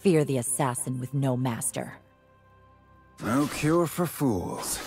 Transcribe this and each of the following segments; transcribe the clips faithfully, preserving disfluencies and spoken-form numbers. Fear the assassin with no master. No cure for fools.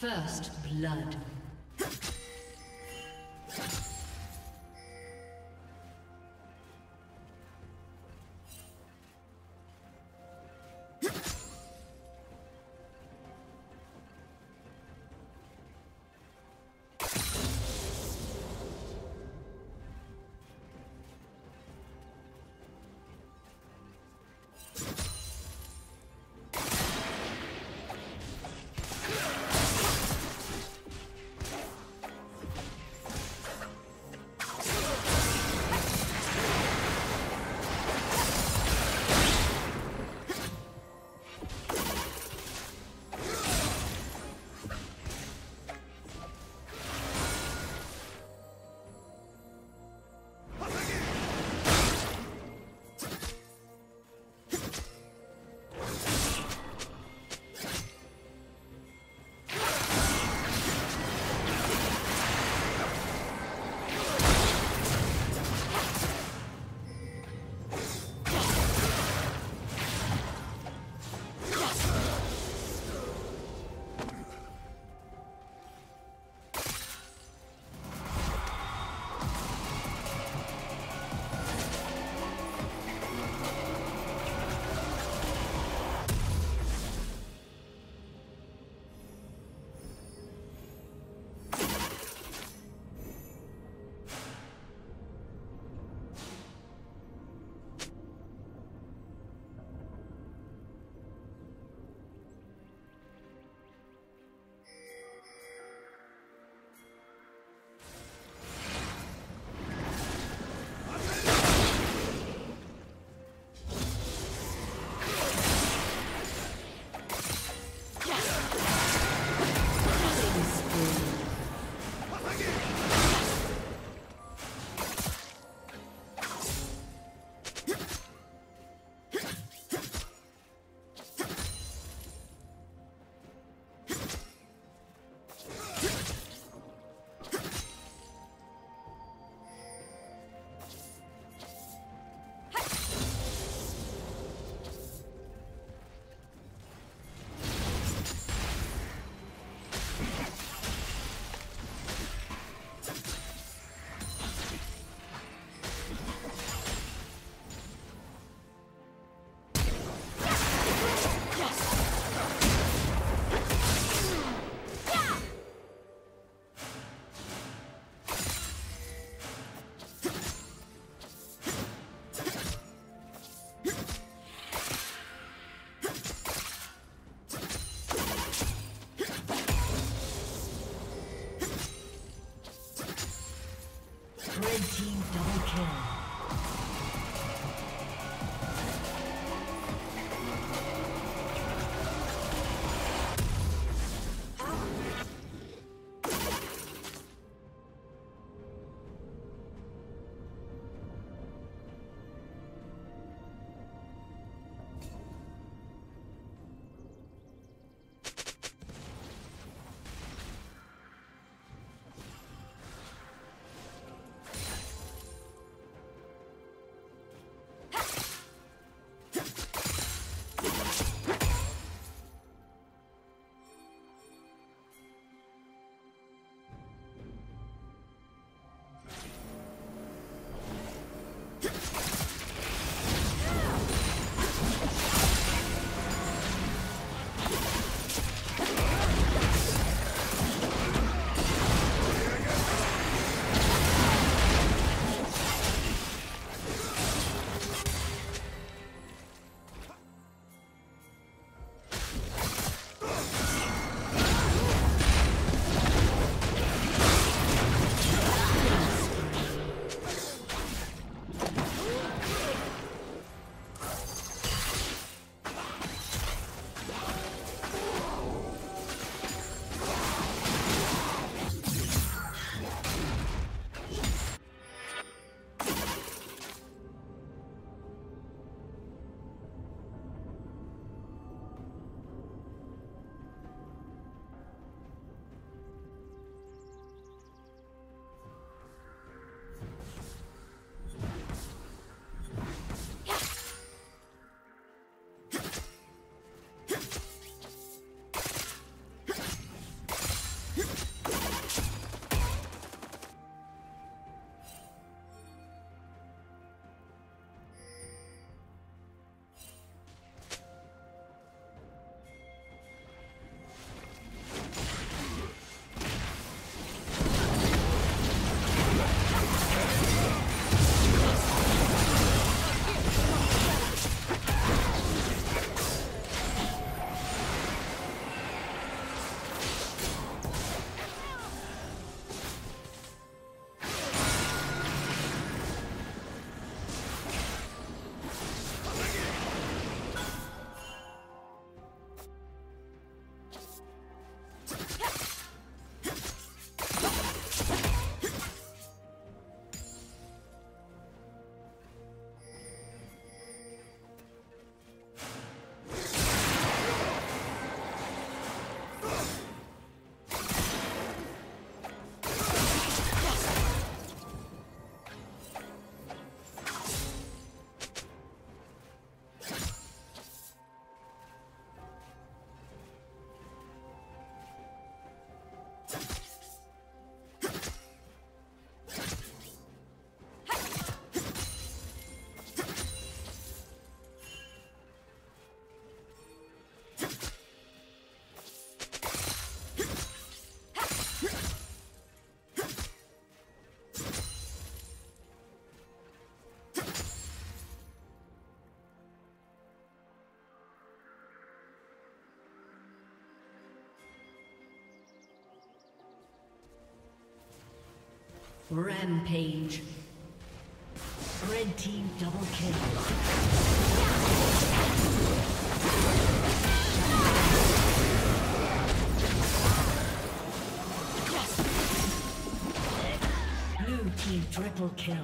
First blood. Rampage. Red team double kill. Triple kill.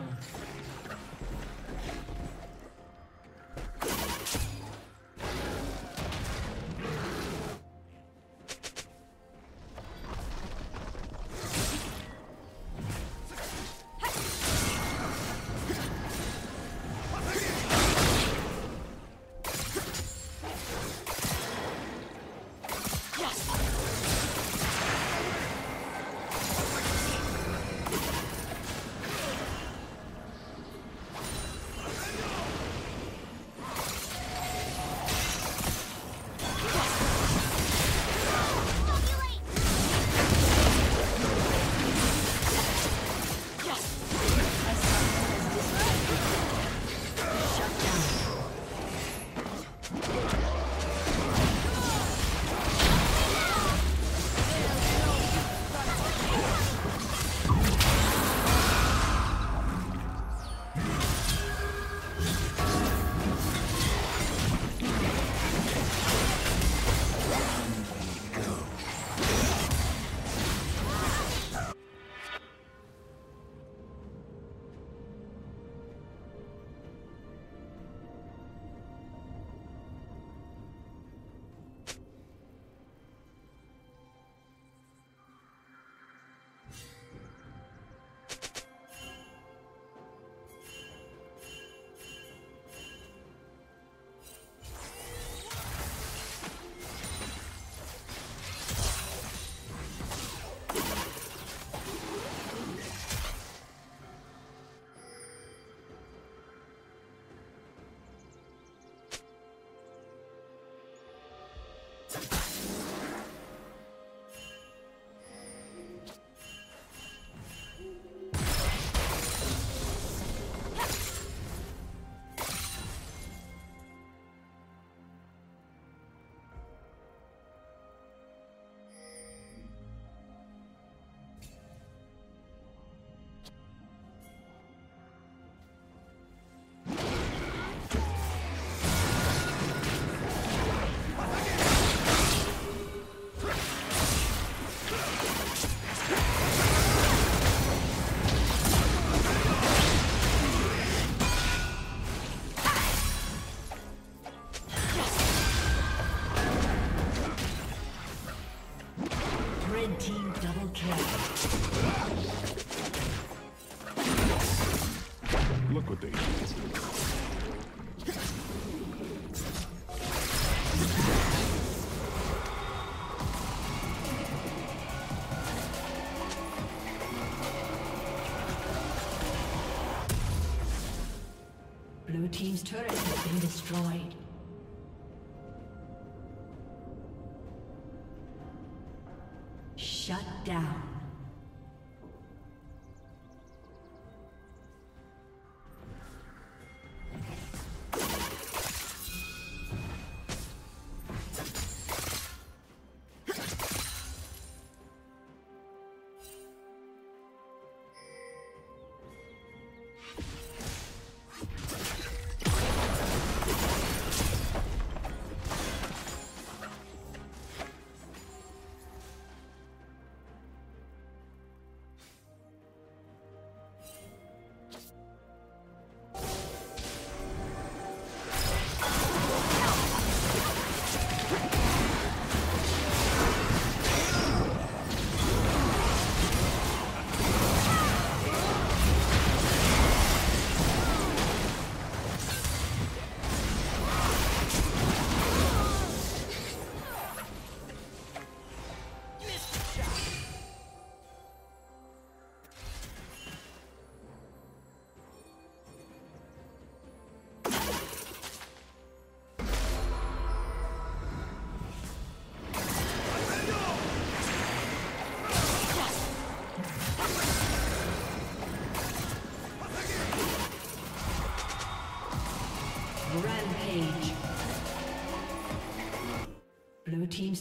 Blue team's turret has been destroyed. Shut down. Rampage. Blue team's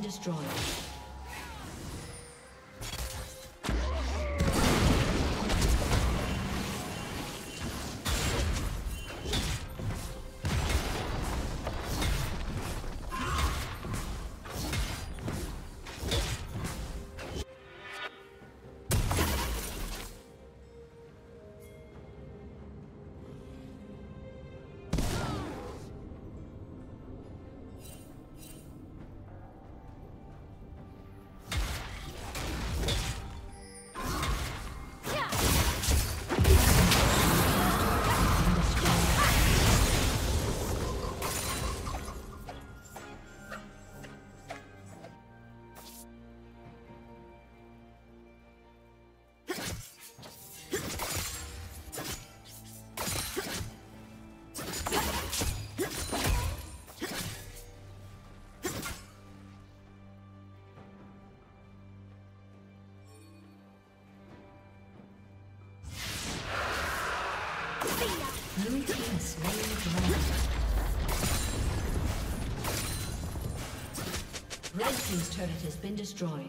destroyed. Red team's turret has been destroyed.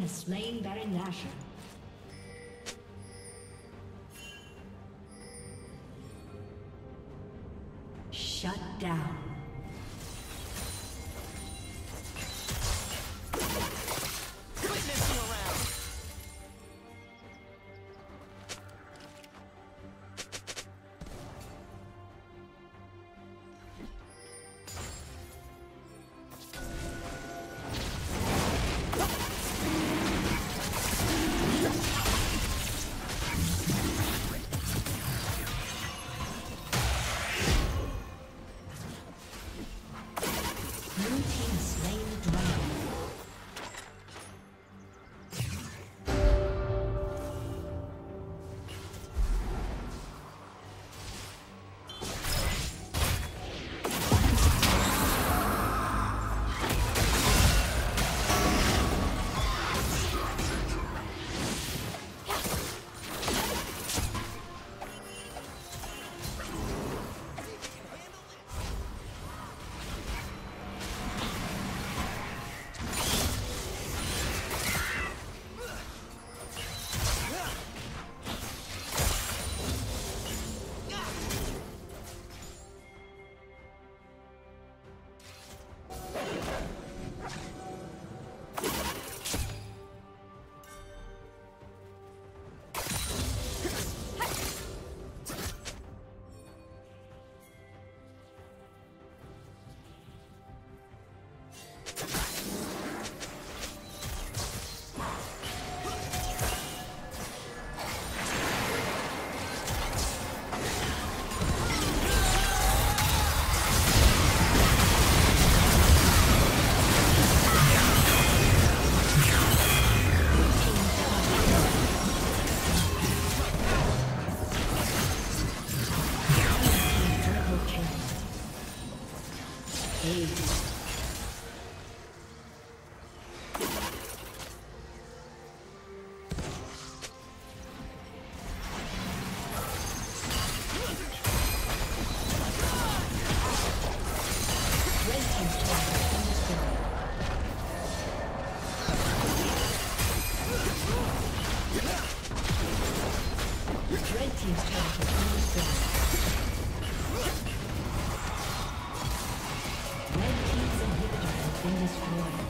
Has slain Baron Nashor. Shut down. Red team's inhibitor has been destroyed.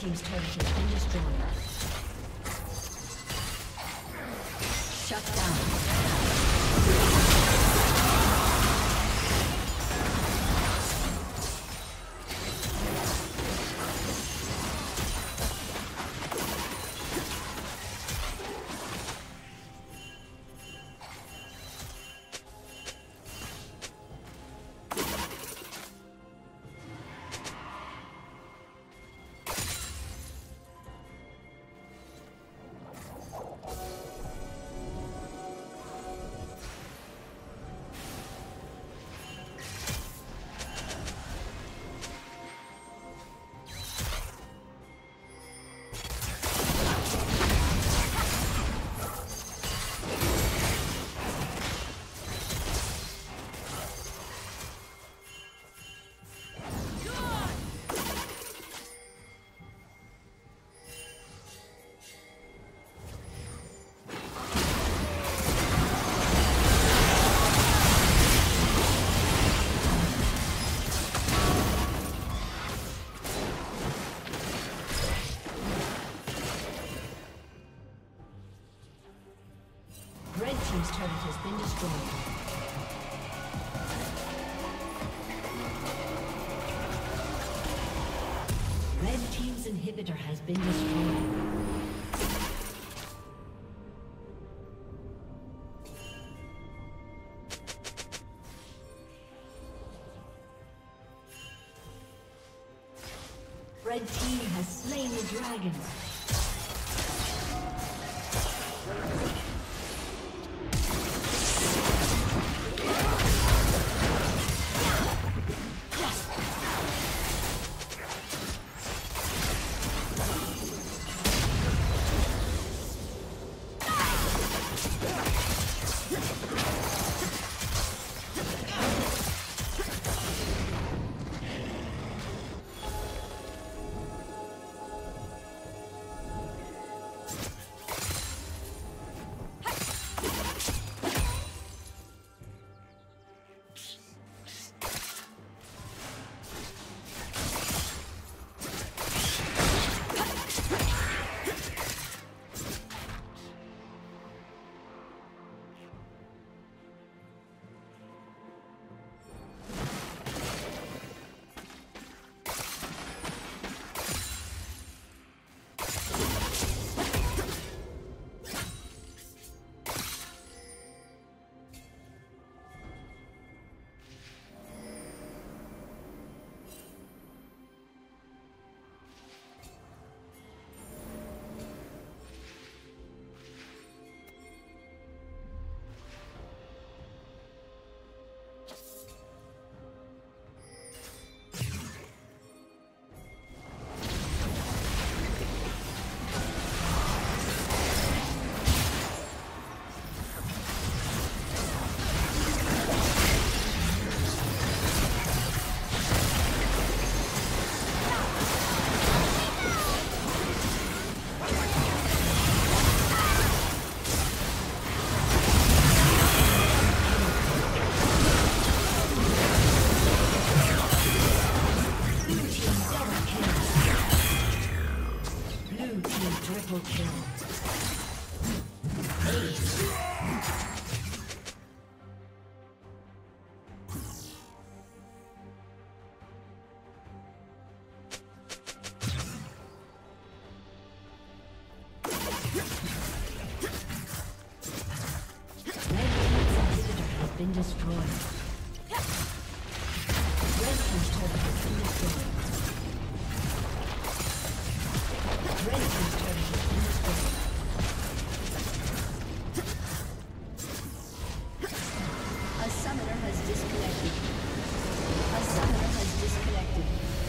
team's turret has been destroyed. Shut down. This turret has been destroyed. Red team's inhibitor has been destroyed. Red team has slain the dragon. A summoner has disconnected. A summoner has disconnected.